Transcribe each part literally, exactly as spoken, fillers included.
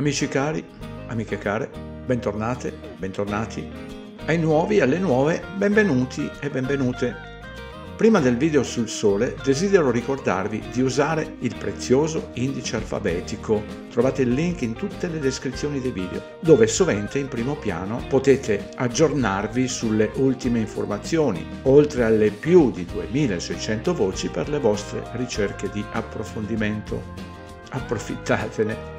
Amici cari, amiche care, bentornate, bentornati, ai nuovi e alle nuove benvenuti e benvenute. Prima del video sul sole desidero ricordarvi di usare il prezioso indice alfabetico, trovate il link in tutte le descrizioni dei video, dove sovente in primo piano potete aggiornarvi sulle ultime informazioni, oltre alle più di duemilaseicento voci per le vostre ricerche di approfondimento. Approfittatene.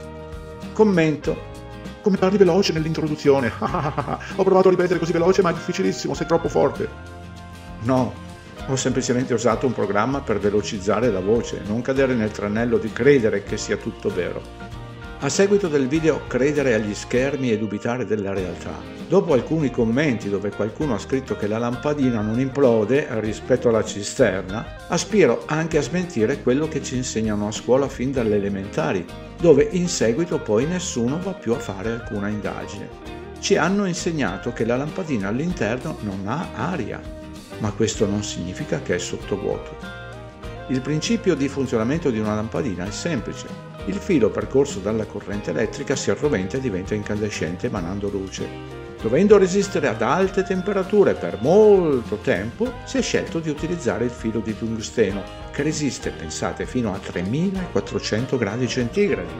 Commento. Come parli veloce nell'introduzione? Ho provato a ripetere così veloce, ma è difficilissimo, sei troppo forte. No, ho semplicemente usato un programma per velocizzare la voce, non cadere nel tranello di credere che sia tutto vero. A seguito del video Credere agli schermi e dubitare della realtà, dopo alcuni commenti dove qualcuno ha scritto che la lampadina non implode rispetto alla cisterna, aspiro anche a smentire quello che ci insegnano a scuola fin dalle elementari, dove in seguito poi nessuno va più a fare alcuna indagine. Ci hanno insegnato che la lampadina all'interno non ha aria, ma questo non significa che è sottovuoto. Il principio di funzionamento di una lampadina è semplice. Il filo percorso dalla corrente elettrica si arroventa e diventa incandescente emanando luce. Dovendo resistere ad alte temperature per molto tempo, si è scelto di utilizzare il filo di tungsteno, che resiste, pensate, fino a tremilaquattrocento gradi centigradi.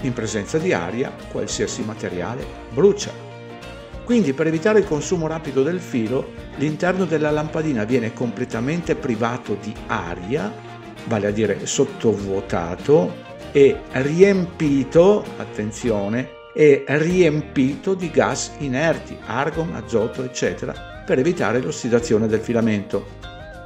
In presenza di aria, qualsiasi materiale brucia. Quindi, per evitare il consumo rapido del filo, l'interno della lampadina viene completamente privato di aria, vale a dire sottovuotato, e riempito, attenzione, è riempito di gas inerti, argon, azoto, eccetera, per evitare l'ossidazione del filamento.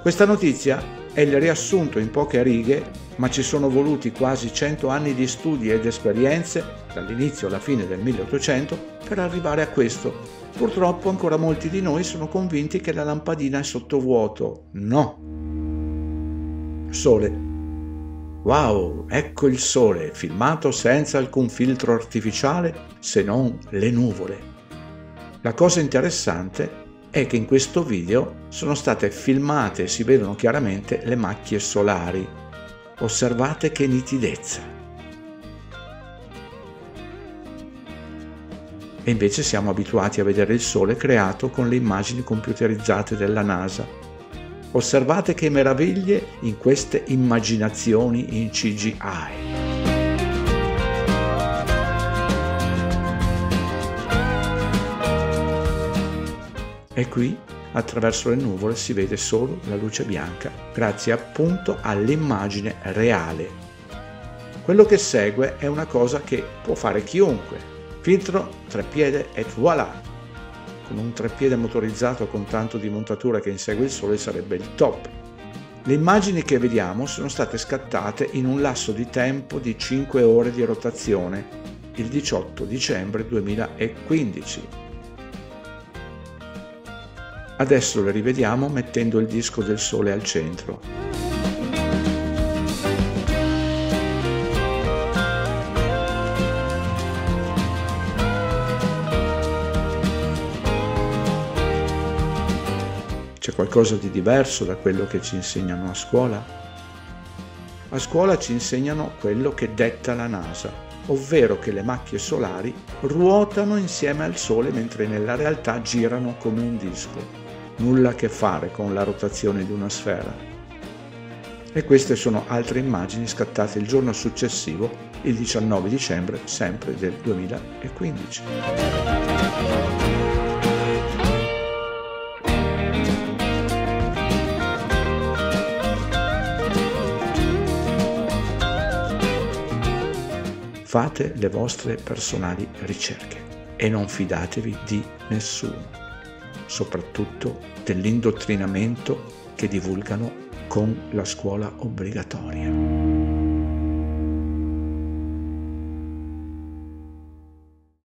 Questa notizia è il riassunto in poche righe, ma ci sono voluti quasi cento anni di studi ed esperienze, dall'inizio alla fine del milleottocento, per arrivare a questo. Purtroppo ancora molti di noi sono convinti che la lampadina è sottovuoto. No! Sole. Wow, ecco il sole, filmato senza alcun filtro artificiale se non le nuvole. La cosa interessante è che in questo video sono state filmate e si vedono chiaramente le macchie solari. Osservate che nitidezza. E invece siamo abituati a vedere il sole creato con le immagini computerizzate della NASA. Osservate che meraviglie in queste immaginazioni in C G I. E qui, attraverso le nuvole, si vede solo la luce bianca, grazie appunto all'immagine reale. Quello che segue è una cosa che può fare chiunque. Filtro, treppiede e voilà! Con un treppiede motorizzato con tanto di montatura che insegue il sole sarebbe il top. Le immagini che vediamo sono state scattate in un lasso di tempo di cinque ore di rotazione, il diciotto dicembre duemilaquindici. Adesso le rivediamo mettendo il disco del sole al centro. C'è qualcosa di diverso da quello che ci insegnano a scuola? A scuola ci insegnano quello che detta la NASA, ovvero che le macchie solari ruotano insieme al Sole mentre nella realtà girano come un disco. Nulla a che fare con la rotazione di una sfera. E queste sono altre immagini scattate il giorno successivo, il diciannove dicembre, sempre del duemilaquindici. Fate le vostre personali ricerche e non fidatevi di nessuno, soprattutto dell'indottrinamento che divulgano con la scuola obbligatoria.